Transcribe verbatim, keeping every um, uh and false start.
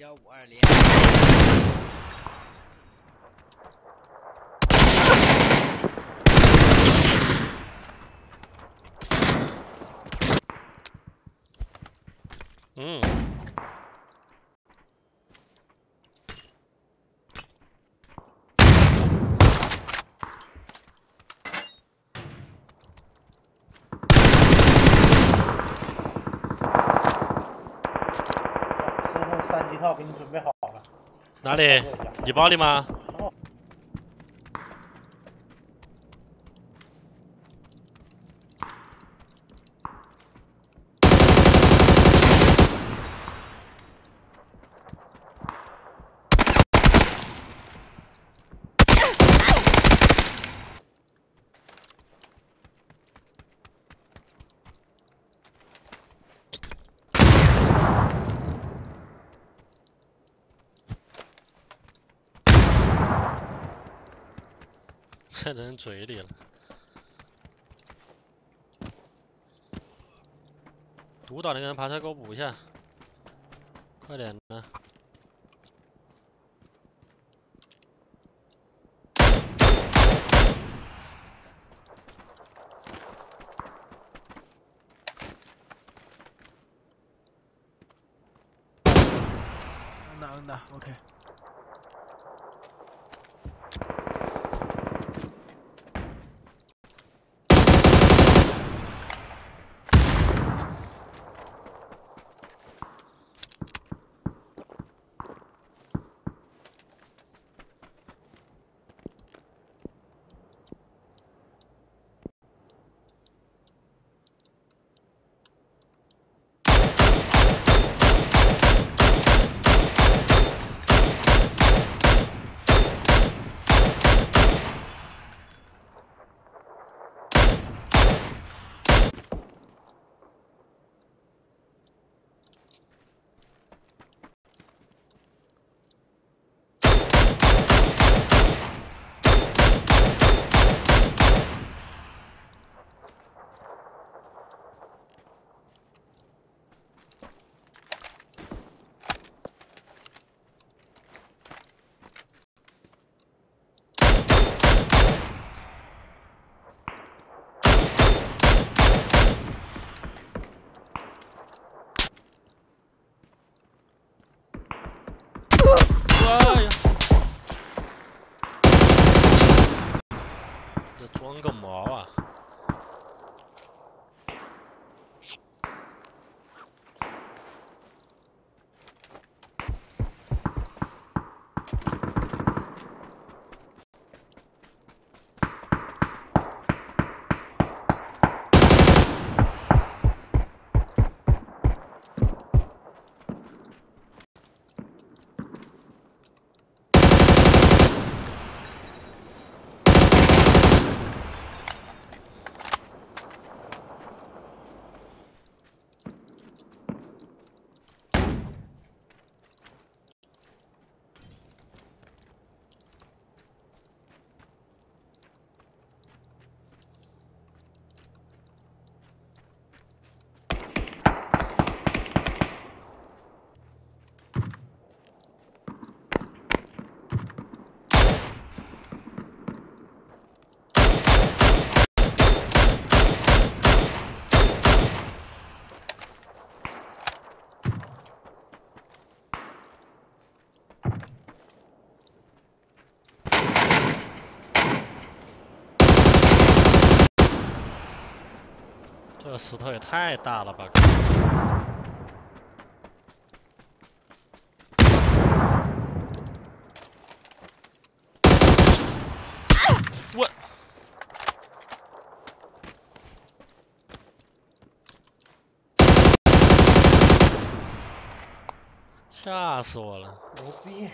يا وعلي امم给你准备好了，哪里？你包里吗？哦、在人嘴里了。 独岛那个人爬车给我补一下，快点呢！嗯呐嗯呐 ，OK。 干嘛啊？这石头也太大了吧！我。吓死我了！牛逼！